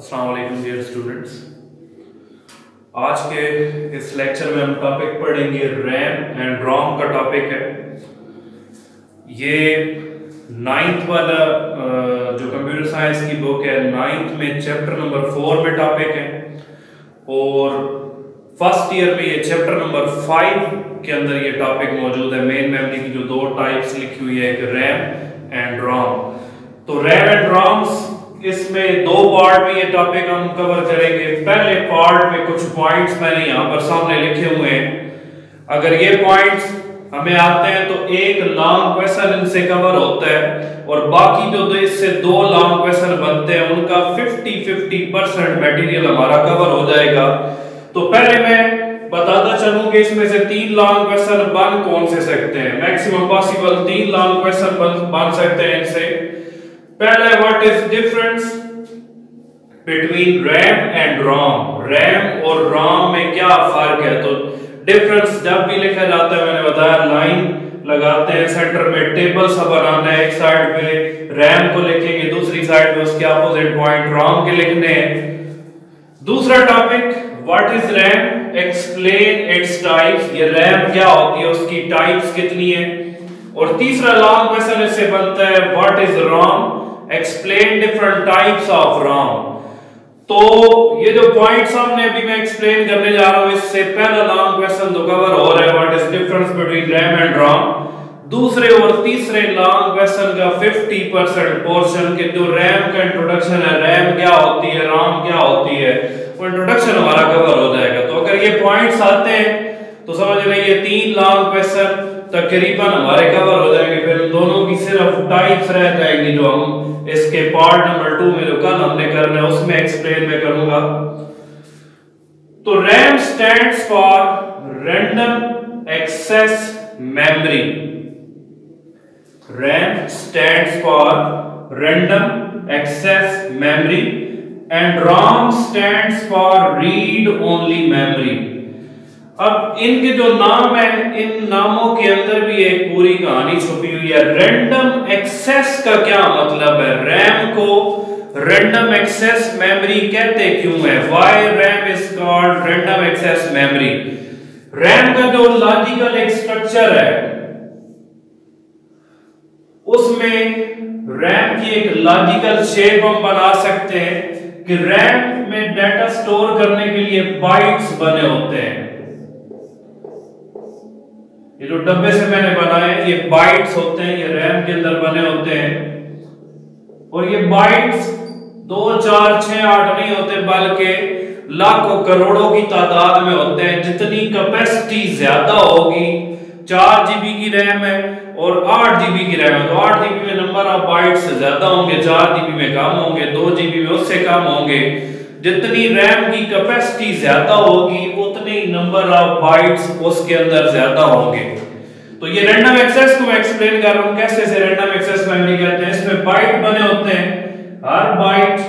अस्सलाम वालेकुम dear students, आज के इस लेक्चर में हम टॉपिक पढ़ेंगे रैम एंड रोम का टॉपिक है। ये नाइन्थ वाला जो कंप्यूटर साइंस की बुक है, नाइन्थ में चैप्टर नंबर 4 में टॉपिक है और फर्स्ट ईयर में ये चैप्टर नंबर 5 के अंदर ये टॉपिक मौजूद है। मेन मेमोरी की जो 2 टाइप्स लिखी हुई है, एक रैम एंड रोम। तो रैम एंड रोम्स, इसमें 2 पार्ट में ये टॉपिक हम कवर करेंगे। पहले पार्ट में कुछ पॉइंट्स मैंने यहाँ पर सामने लिखे हुए हैं, अगर ये पॉइंट्स हमें आते हैं तो एक लॉन्ग क्वेश्चन इनसे कवर होता है और बाकी जो इससे 2 लॉन्ग क्वेश्चन बनते हैं उनका 50-50% मटेरियल हमारा कवर हो जाएगा। तो पहले मैं बताता चलूं कि इसमें से 3 लॉन्ग क्वेश्चन बन कौन से सकते हैं, मैक्सिमम पॉसिबल 3 लॉन्ग क्वेश्चन बन सकते हैं इनसे। पहले what is difference between RAM and ROM, RAM और रोम में क्या फर्क है। तो डिफरेंस जब भी लिखा जाता है, मैंने बताया लाइन लगाते हैं, सेंटर में टेबल सा बनाना है, एक साइड पे रैम को लिखेंगे, दूसरी साइड में उसके अपोजिट पॉइंट रोम के लिखने हैं। दूसरा topic what is RAM, explain its types, ये रैम क्या होती है, उसकी टाइप्स कितनी है। और तीसरा लॉन्ग क्वेश्चन इससे बनता है what is ROM, explain different types of ROM. तो ये जो पॉइंट सामने अभी मैं एक्सप्लेन करने जा रहा हूं, इससे पहला लॉन्ग क्वेश्चन तो कवर हो रहा है what is difference between RAM and ROM. दूसरे और तीसरे लॉन्ग क्वेश्चन का 50% पोर्शन के जो रैम का इंट्रोडक्शन है, रैम क्या होती है, रोम क्या होती है, वो इंट्रोडक्शन हमारा कवर हो जाएगा। तो अगर ये पॉइंट्स आते हैं तो समझ लें ये 3 लॉन्ग क्वेश्चन तकरीबन हमारे कवर हो जाएंगे। फिर दोनों की सिर्फ टाइप्स रह जाएंगी जो हम इसके पार्ट नंबर 2 में जो कल हमने करना है उसमें एक्सप्लेन मैं करूंगा। तो RAM stands for random access memory, RAM stands for random access memory and ROM stands for read only memory. अब इनके जो नाम है, इन नामों के अंदर भी एक पूरी कहानी छुपी हुई है। रैंडम एक्सेस का क्या मतलब है, रैम को रैंडम एक्सेस मेमोरी कहते क्यों है, why RAM is called random access memory. RAM का जो लॉजिकल एक स्ट्रक्चर है उसमें रैम की एक लॉजिकल शेप हम बना सकते हैं कि रैम में डाटा स्टोर करने के लिए बाइट्स बने होते हैं। ये जो डब्बे से मैंने बनाए ये बाइट्स होते हैं, ये रैम के अंदर बने होते हैं और ये बाइट्स 2, 4, 6, 8 नहीं होते बल्कि लाखों करोड़ों की तादाद में होते हैं। जितनी कैपेसिटी ज्यादा होगी, 4 GB की रैम है और 8 GB की रैम है तो 8 GB में नंबर ऑफ बाइट्स ज्यादा होंगे, 4 GB में कम होंगे, 2 GB में उससे कम होंगे। जितनी रैम की कैपेसिटी ज्यादा होगी उतने ही नंबर ऑफ बाइट्स उसके अंदर ज्यादा होंगे। तो ये रैंडम एक्सेस को मैं एक्सप्लेन कर रहा हूं कैसे से रैंडम एक्सेस मेमोरी कहते हैं। इसमें बाइट बने होते हैं, हर बाइट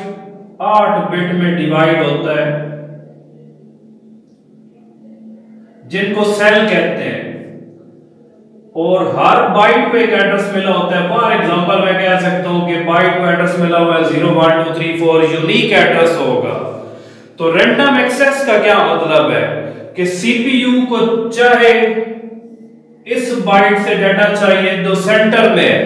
8 बिट में डिवाइड होता है जिनको सेल कहते हैं और हर बाइट पे एक एड्रेस मिला होता है। फॉर एग्जांपल मैं कह सकता हूं कि बाइट को एड्रेस मिला हुआ है 01234, यूनिक एड्रेस होगा। तो रैंडम एक्सेस का क्या मतलब है कि सीपीयू को चाहे इस बाइट से डाटा चाहिए जो सेंटर में है,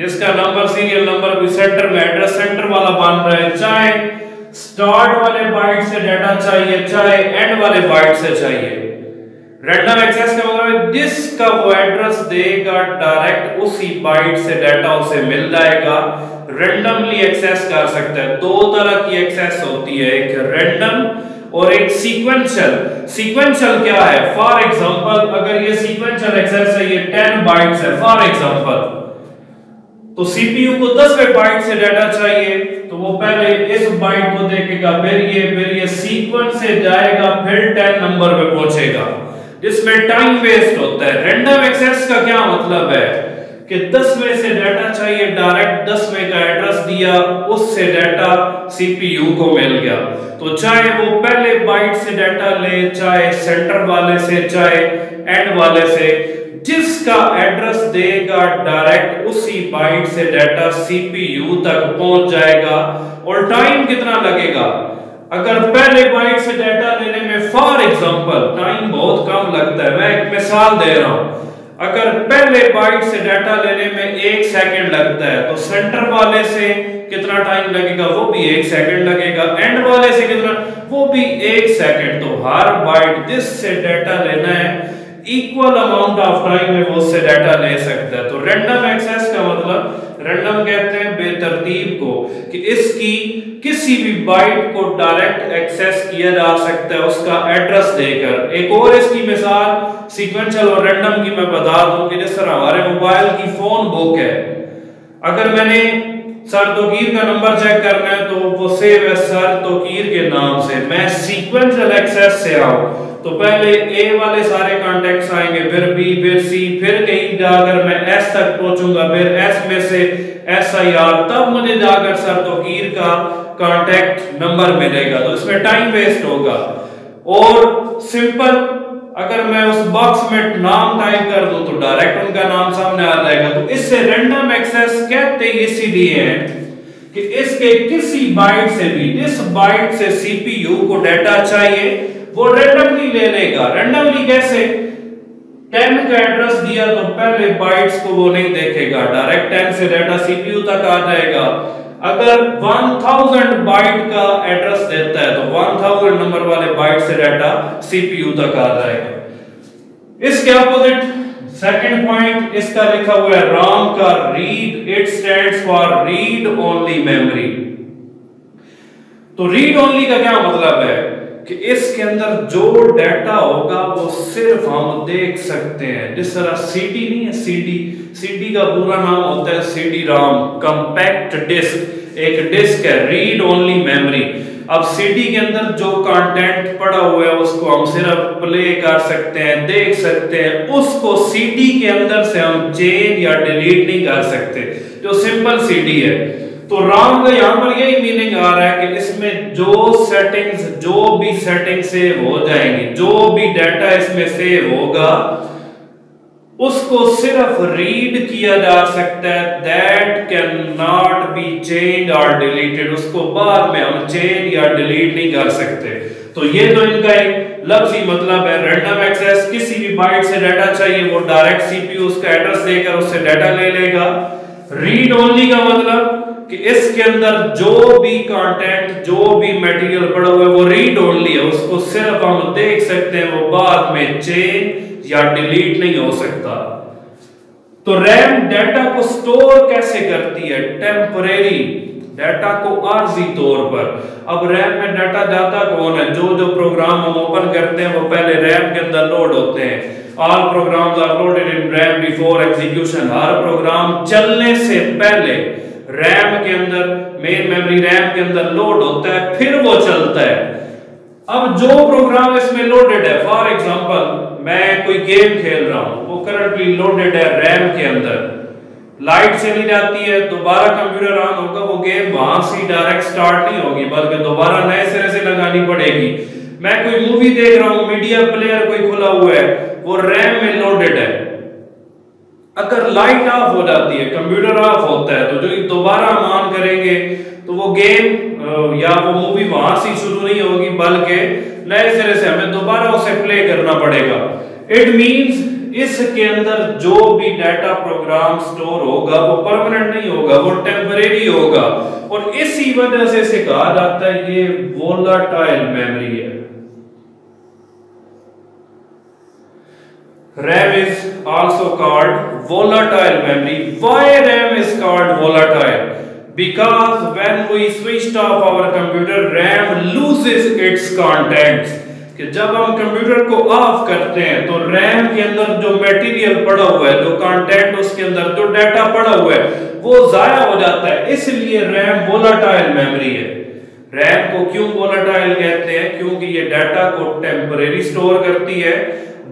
जिसका नंबर सीरियल नंबर भी सेंटर में, एड्रेस सेंटर वाला बन रहा है, चाहे स्टार्ट वाले बाइट से डाटा चाहिए चाहे एंड वाले बाइट से चाहिए। रैंडम एक्सेस का मतलब जिसका वो एड्रेस देगा डायरेक्ट उसी बाइट से डाटा उसे मिल जाएगा, रैंडमली एक्सेस कर सकता है। 2 तरह की एक्सेस होती है, एक रैंडम और एक सीक्वेंशियल। सीक्वेंशियल क्या है, फॉर एग्जांपल अगर ये सीक्वेंशियल एक्सेस है, ये 10 बाइट्स है फॉर एग्जांपल, तो सीपीयू को 10वें बाइट से डाटा चाहिए तो वो पहले इस बाइट को देखेगा, फिर ये सीक्वेंस से जाएगा, फिर 10 नंबर पे पहुंचेगा, जिसमें टाइम वेस्ट होता है। रैंडम एक्सेस का क्या मतलब है कि 10वें से डाटा चाहिए डायरेक्ट, 10वें का एड्रेस दिया, उससे डाटा सीपीयू को मिल गया। तो चाहे वो पहले बाइट से डाटा ले, चाहे सेंटर वाले से, चाहे एंड वाले से, जिसका एड्रेस देगा डायरेक्ट उसी बाइट से डाटा सीपीयू तक पहुंच जाएगा। और टाइम कितना लगेगा? अगर पहले बाइट से डाटा लेने में फॉर एग्जांपल टाइम बहुत कम लगता है, मैं एक मिसाल दे रहा हूं। अगर पहले बाइट से डाटा लेने में 1 सेकंड लगता है तो सेंटर वाले से कितना टाइम लगेगा? वो भी 1 सेकंड लगेगा। एंड वाले से कितना? वो भी 1 सेकंड। तो हर बाइट जिससे डाटा लेना है इक्वल अमाउंट ऑफ टाइम में वो से डाटा ले सकता है। तो रैंडम एक्सेस का मतलब, रैंडम कहते हैं बेतरतीब को, कि इसकी किसी भी बाइट को डायरेक्ट एक्सेस किया जा सकता है उसका एड्रेस देकर। एक और इसकी मिसाल सीक्वेंशियल और रैंडम की मैं बता दूं कि जिस तरह हमारे मोबाइल की फोन बुक है, अगर मैंने सर तोकीर का नंबर चेक करना है तो वो सेव है सर तोकीर के नाम से। मैं सीक्वेंशियल एक्सेस से आऊं तो पहले ए वाले सारे कॉन्टेक्ट्स आएंगे, फिर बी, फिर सी, फिर कहीं जाकर मैं एस तक पहुंचूंगा, फिर एस में से एस आई आर, तब मुझे जाकर सर तोकीर का कॉन्टेक्ट नंबर मिलेगा। तो इसमें टाइम वेस्ट होगा। और सिंपल अगर मैं उस बॉक्स में नाम टाइप कर दूं तो डायरेक्ट उनका नाम सामने आ जाएगा। तो इससे रैंडम एक्सेस कहते हैं इसीलिए कि इसके किसी बाइट से भी, जिस बाइट से सीपीयू को डाटा चाहिए वो रैंडमली ले लेगा। रैंडमली कैसे? 10 का एड्रेस दिया तो पहले बाइट्स को वो नहीं देखेगा, डायरेक्ट 10 से डाटा सीपीयू तक आ जाएगा। अगर 1000 बाइट का एड्रेस देता है तो 1000 नंबर वाले बाइट से डाटा सीपीयू तक आ जाएगा। इसके अपोजिट सेकंड पॉइंट इसका लिखा हुआ है राम का read, it stands for read only memory. तो रीड ओनली का क्या मतलब है कि इसके अंदर जो डाटा होगा वो सिर्फ हम देख सकते हैं। जिस तरह सीडी नहीं है, सीडी, सीडी का पूरा नाम होता है सीडी राम, कंपैक्ट डिस्क, एक डिस्क है रीड ओनली मेमोरी। अब सीडी के अंदर जो कंटेंट पड़ा हुआ है उसको हम सिर्फ प्ले कर सकते हैं, देख सकते हैं, उसको सीडी के अंदर से हम चेंज या डिलीट नहीं कर सकते, जो सिंपल सीडी है। तो राम का यहाँ पर यही मीनिंग आ रहा है कि इसमें जो भी सेटिंग सेव हो जाएंगी, जो भी डाटा इसमें सेव होगा उसको सिर्फ रीड किया जा सकता है, that can not be change और डिलीटेड, उसको बाद में हम चेंज या डिलीट नहीं कर सकते। तो ये तो इनका एक लफ्जी मतलब है रैंडम एक्सेस, किसी भी बाइट से डाटा चाहिए वो डायरेक्ट सीपीयू उसका एड्रेस देकर उससे डाटा ले लेगा। रीड ओनली का मतलब कि इसके अंदर जो भी कंटेंट, जो भी मटेरियल पड़ा हुआ है वो रीड ओनली है, उसको सिर्फ हम देख सकते हैं, वो बाद में चेंज या डिलीट नहीं हो सकता। तो रैम डाटा को स्टोर कैसे करती है? टेम्परेरी डाटा को आर्जी तौर पर। अब रैम में डाटा जाता कौन है? जो प्रोग्राम हम ओपन करते हैं वो पहले रैम के अंदर लोड होते हैं। All programs are loaded in RAM before execution. हर प्रोग्राम चलने से पहले रैम के अंदर, मेन मेमोरी रैम के अंदर लोड होता है, फिर वो चलता है। अब जो प्रोग्राम इसमें लोडेड है, फॉर एग्जांपल मैं कोई गेम खेल रहा हूं, वो करंटली लोडेड है रैम के अंदर, लाइट चली जाती है, दोबारा कंप्यूटर ऑन होगा, वो गेम वहां से डायरेक्ट स्टार्ट नहीं होगी बल्कि दोबारा नए सिरे से लगानी पड़ेगी। मैं कोई मूवी देख रहा हूं, मीडिया प्लेयर कोई खुला हुआ है, वो रैम में लोडेड है, अगर लाइट ऑफ हो जाती है, कंप्यूटर ऑफ होता है, तो जो दोबारा ऑन करेंगे तो वो गेम या वो मूवी वहां से शुरू नहीं होगी बल्कि नए सिरे से हमें दोबारा उसे प्ले करना पड़ेगा। इट मींस इसके अंदर जो भी डाटा प्रोग्राम स्टोर होगा वो परमानेंट नहीं होगा, वो टेम्परेरी होगा। और इसी वजह से इसे कहा जाता है ये वोलेटाइल मेमोरी है। RAM is also called volatile memory. Why RAM is called volatile? Because when we switched off our computer, RAM loses its contents. कि जब हम कंप्यूटर को ऑफ करते हैं तो रैम के अंदर जो मटेरियल पड़ा हुआ है, जो कंटेंट उसके अंदर, जो डाटा पड़ा हुआ है वो जाया हो जाता है, इसलिए रैम volatile memory है। रैम को क्यों volatile कहते हैं? क्योंकि ये डाटा को टेम्परेरी स्टोर करती है।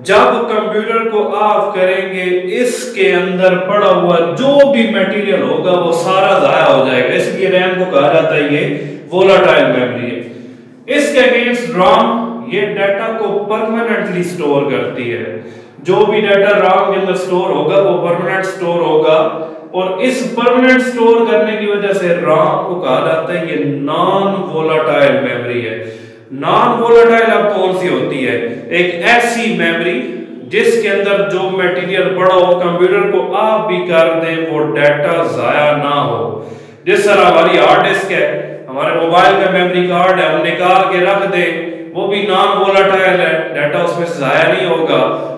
जब कंप्यूटर को ऑफ करेंगे इसके अंदर पड़ा हुआ जो भी मटेरियल होगा वो सारा जाया हो जाएगा, इसलिए रैम को कहा जाता है ये वोलेटाइल मेमोरी है। इसके अगेंस्ट रॉम ये डाटा को परमानेंटली स्टोर करती है। जो भी डाटा रॉम के अंदर स्टोर होगा वो परमानेंट स्टोर होगा, और इस परमानेंट स्टोर करने की वजह से रॉम को कहा जाता है ये नॉन वोलेटाइल मेमोरी है। नॉन वोलेटाइल अब कौन सी होती है? एक ऐसी मेमोरी जिसके अंदर जो मटेरियल पड़ा हो कंप्यूटर को आप भी कर दे वो डाटा जाया ना हो। जिस तरह हमारी हार्ड डिस्क है, हमारे मोबाइल का मेमोरी कार्ड है, हम निकाल के रख दे वो भी नॉन वोलेटाइल है, डाटा उसमें जाया नहीं होगा।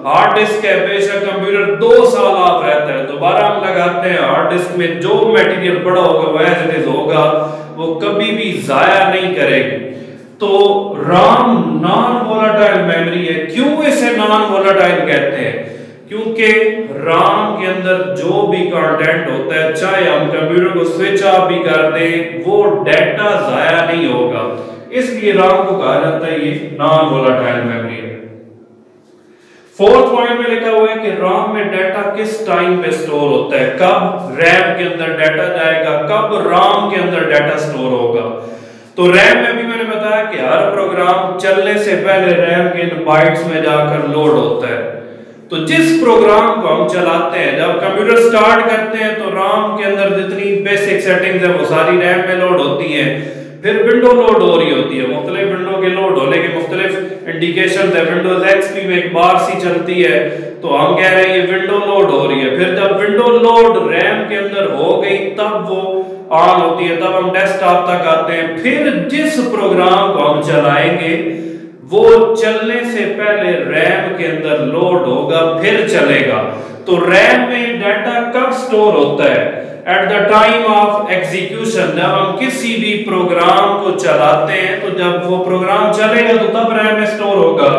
हार्ड डिस्क है, बेशक कंप्यूटर 2 साल ऑफ रहता है, दोबारा हम लगाते हैं हार्ड डिस्क में जो मटेरियल पड़ा होगा वह एज इट इज होगा, वो कभी भी जाया नहीं करेगी। तो रॉम नॉन वोलेटाइल मेमोरी है। क्यों इसे नॉन वोलेटाइल कहते हैं? क्योंकि रॉम के अंदर जो भी कंटेंट होता है चाहे हम कंप्यूटर को स्विच ऑफ भी कर दें वो डाटा जाया नहीं होगा, इसलिए रॉम को कहा जाता है ये नॉन वोलेटाइल मेमोरी है। फोर्थ पॉइंट में लिखा हुआ है कि रॉम में डाटा किस टाइम पे स्टोर होता है, कब रैम के अंदर डाटा जाएगा, कब रॉम के अंदर डाटा स्टोर होगा। तो रैम में भी मैंने बताया कि हर प्रोग्राम चलने से पहले रैम के इन बाइट्स में जाकर लोड होता है। तो जिस प्रोग्राम को हम चलाते हैं जब कंप्यूटर स्टार्ट करते हैं तो रॉम के अंदर जितनी बेसिक सेटिंग्स है वो सारी रैम में लोड होती हैं, फिर विंडो लोड हो रही होती है। मुख्तलिफ विंडो के लोड होने के मुख्तलिफ इंडिकेशन है। विंडोज एक्सपी में एक बार सी चलती है तो हम कह रहे हैं ये विंडो लोड हो रही है। फिर जब विंडो लोड रैम के अंदर हो गई तब वो ऑन होती है, तब हम डेस्कटॉप तक आते हैं। फिर जिस प्रोग्राम को हम चलाएंगे वो चलने से पहले रैम के अंदर लोड होगा फिर चलेगा। तो रैम में डाटा कब स्टोर होता है? At the time of execution. जब हम किसी भी प्रोग्राम को चलाते हैं तो जब वो प्रोग्राम चलेगा तो तब रैम में स्टोर होगा।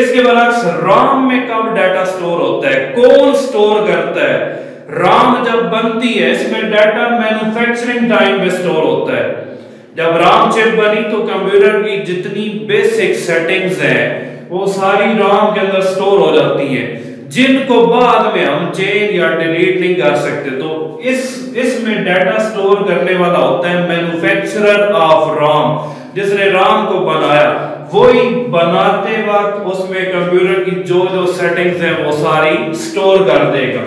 इसके बरक्स रॉम में कब डाटा स्टोर होता है, कौन स्टोर करता है? रॉम जब बनती है इसमें डाटा मैन्युफैक्चरिंग टाइम में स्टोर होता है। जब रॉम चिप बनी तो कंप्यूटर की जितनी बेसिक सेटिंग्स हैं वो सारी रॉम के अंदर स्टोर हो जाती हैं, जिनको बाद में हम चेंज या डिलीट नहीं कर सकते। तो इसमें डाटा स्टोर करने वाला होता है मैन्युफैक्चरर ऑफ रॉम, जिसने रॉम को बनाया, वही बनाते वक्त उसमें कंप्यूटर की जो जो सेटिंग्स हैं वो सारी स्टोर कर देगा।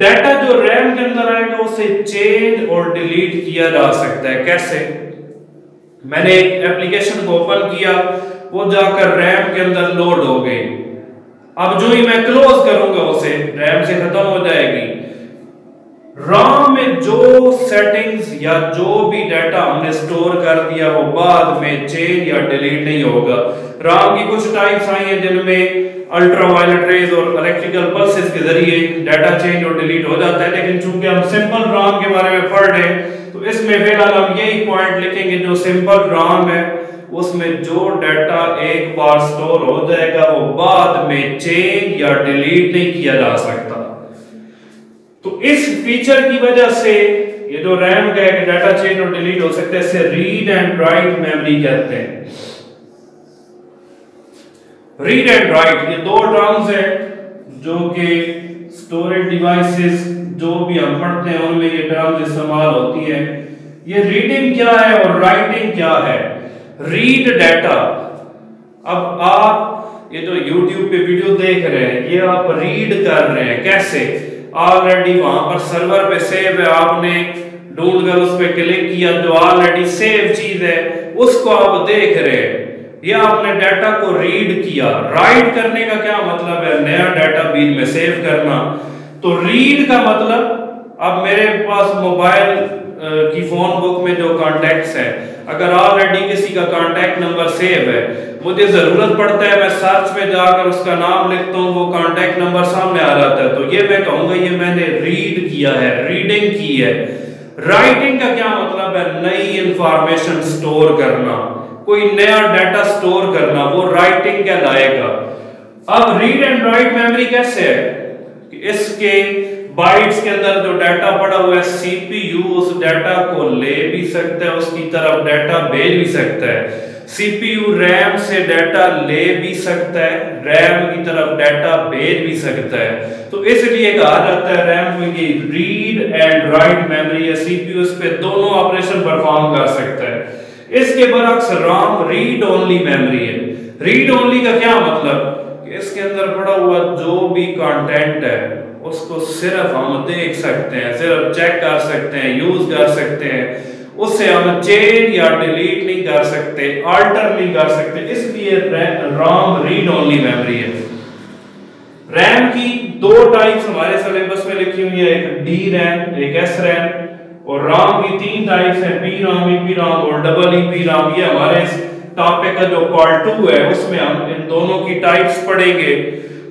डाटा जो रैम के अंदर आएगा उसे चेंज और डिलीट किया जा सकता है। कैसे? मैंने एक एप्लीकेशन को ओपन किया, वो जाकर रैम के अंदर लोड हो गई। अब जो ही मैं क्लोज करूंगा उसे रैम से खत्म हो जाएगी। रॉम में जो सेटिंग्स या जो भी डाटा हमने स्टोर कर दिया वो बाद में चेंज या डिलीट नहीं होगा। रॉम की कुछ टाइप्स आई हैं जिनमें अल्ट्रावायलेट रेज और इलेक्ट्रिकल पल्सेस के जरिए डाटा चेंज और डिलीट हो जाता है, लेकिन चूंकि हम सिंपल रॉम के बारे में पढ़ रहे हैं तो इसमें फिलहाल हम यही पॉइंट लिखेंगे जो सिंपल रॉम है उसमें जो डाटा एक बार स्टोर हो जाएगा वो बाद में चेंज या डिलीट नहीं किया जा सकता। तो इस फीचर की वजह से ये जो रैम का है डाटा चेंज और डिलीट हो सकता है, इसे रीड एंड राइट मेमोरी कहते हैं। रीड एंड राइट ये दो टर्म्स हैं जो कि स्टोरेज डिवाइसेस जो भी हम पढ़ते हैं उनमें ये टर्म्स इस्तेमाल होती है। ये रीडिंग क्या है और राइटिंग क्या है? रीड डाटा, अब आप ये जो YouTube पे वीडियो देख रहे हैं ये आप रीड कर रहे हैं। कैसे? ऑलरेडी वहां पर सर्वर पे सेव है, आपने ढूंढ कर उस पर क्लिक किया, जो ऑलरेडी सेव चीज है उसको आप देख रहे हैं, या आपने डाटा को रीड किया। राइट करने का क्या मतलब है? नया डाटा बीन में सेव करना। तो रीड का मतलब, अब मेरे पास मोबाइल की फोन बुक में जो कॉन्टैक्ट्स हैं, अगर ऑलरेडी किसी का कॉन्टैक्ट नंबर सेव है, मुझे जरूरत पड़ता है मैं सर्च में जाकर उसका नाम लिखता हूँ वो कॉन्टैक्ट नंबर सामने आ जाता है, तो ये मैं कहूँगा ये मैंने रीड किया है, रीडिंग की है। राइटिंग का क्या मतलब है? नई इंफॉर्मेशन स्टोर करना, कोई नया डाटा स्टोर करना, वो राइटिंग कहलाएगा। अब रीड एंड राइट मेमोरी कैसे है कि इसके बाइट्स के अंदर जो डाटा पड़ा हुआ है सीपीयू उस डाटा को ले भी सकता है, उसकी तरफ डाटा भेज भी सकता है। सीपीयू रैम से डाटा ले भी सकता है, रैम की तरफ डाटा भेज भी सकता है। तो इसलिए कहा जाता है रैम में ये रीड एंड राइट मेमोरी है, सीपीयू इस पे दोनों ऑपरेशन परफॉर्म कर सकता है। इसके बरक्स रॉम रीड ओनली मेमोरी है। रीड ओनली का क्या मतलब? इसके अंदर भी कंटेंट है उसको सिर्फ हम देख सकते हैं, सिर्फ चेक कर सकते हैं, यूज कर सकते हैं, उससे हम चेंज या डिलीट नहीं कर सकते, अल्टर नहीं कर सकते। इसलिए रॉम रीड ओनली मेमोरी है। रैम की दो टाइप्स हमारे सिलेबस में लिखी हुई है, एक डी रैम एक एस रैम, और रॉम की तीन टाइप्स है, पी रॉम, ईपी रॉम और डबल ईपी रॉम। ये हमारे टॉपिक का जो पार्ट 2 है उसमें हम इन दोनों की टाइप्स पढ़ेंगे।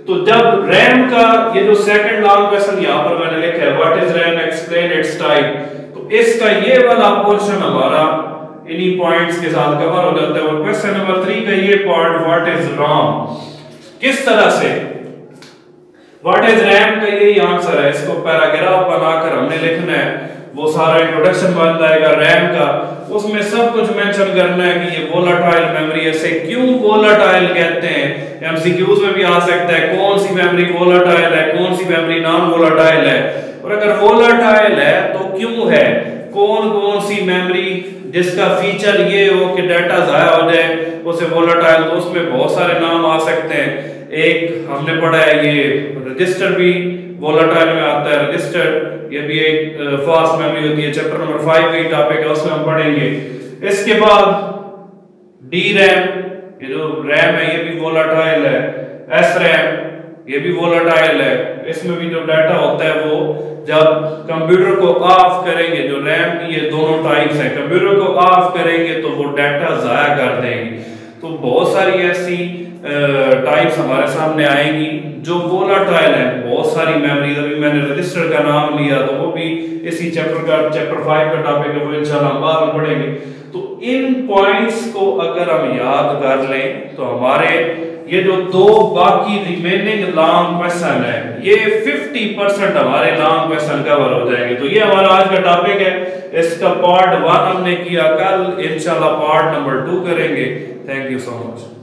तो जब रैम का ये जो सेकंड लॉन्ग क्वेश्चन यहाँ पर मैंने लिखा है what is RAM explain its type, तो इसका ये वाला पोर्शन हमारा इन्हीं पॉइंट्स के साथ कवर हो जाता है। और क्वेश्चन नंबर 3 का ये पार्ट व्हाट इज रॉम, किस तरह से व्हाट इज रैम का यही आंसर है, इसको पैराग्राफ बनाकर हमने लिखना है, वो सारा इंट्रोडक्शन बन जाएगा रैम का, उसमें सब कुछ मेंशन करना है कि ये वोलेटाइल मेमोरी है। इसे क्यों वोलेटाइल कहते हैं, एमसीक्यूज में भी आ सकता है, कौन सी मेमोरी वोलेटाइल है, कौन सी मेमोरी नॉन वोलेटाइल है, और अगर वोलेटाइल है तो क्यों है, कौन कौन सी मेमोरी जिसका फीचर ये हो कि डाटा जाया हो जाए उसे वोलेटाइल। तो उसमें बहुत सारे नाम आ सकते हैं, एक हमने पढ़ा है ये रजिस्टर भी वोलेटाइल में आता है, रजिस्टर ये भी एक फास्ट मेमोरी होती है, चैप्टर नंबर 5 का टॉपिक है, उसमें हम पढ़ेंगे। इसके बाद डी रैम, ये जो रैम है ये भी वोलेटाइल है, एस रैम ये भी वोलेटाइल है, इसमें भी जो डाटा होता है वो जब कंप्यूटर को ऑफ करेंगे, जो रैम की ये दोनों टाइप्स है, कंप्यूटर को ऑफ करेंगे तो वो डाटा जाया कर देंगे। तो बहुत सारी ऐसी टाइप्स हमारे सामने आएंगी जो वोलेटाइल है, बहुत सारी मेमोरीज। अभी मैंने रजिस्टर का नाम लिया तो वो भी इसी चैप्टर 5 का टॉपिक है, वो इंशाल्लाह बाद में पढ़ेंगे। तो इन पॉइंट्स को अगर हम याद कर लें तो हमारे ये जो दो बाकी रिमेनिंग लॉन्ग क्वेश्चन है ये 50% हमारे लॉन्ग क्वेश्चन कवर हो जाएंगे। तो ये हमारा आज का टॉपिक है, इसका पार्ट 1 हमने किया, कल इंशाल्लाह पार्ट नंबर 2 करेंगे। Thank you so much.